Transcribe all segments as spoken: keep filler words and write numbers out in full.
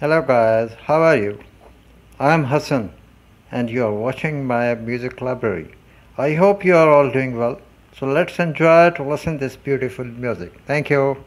Hello guys, how are you? I'm Hassan and you are watching my music library. I hope you are all doing well. So let's enjoy to listen this beautiful music. Thank you.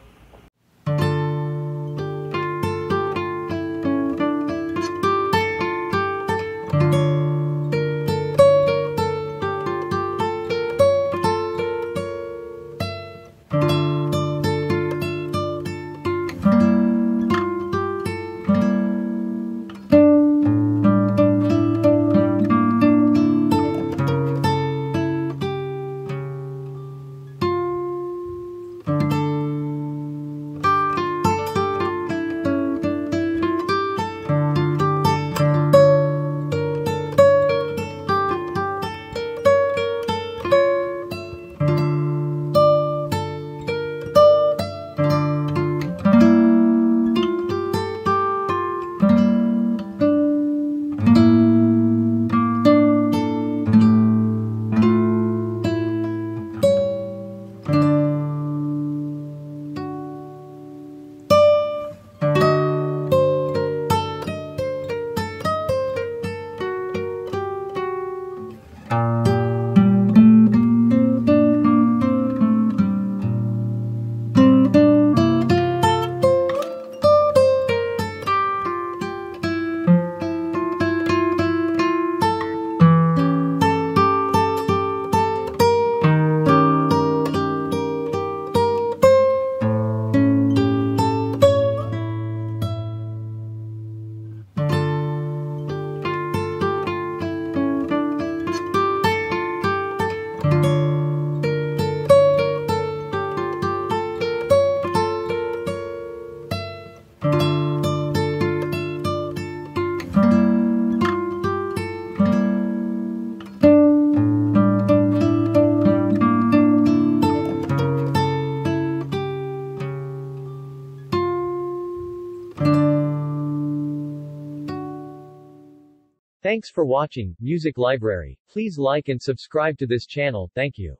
Thanks for watching, Music Library. Please like and subscribe to this channel. Thank you.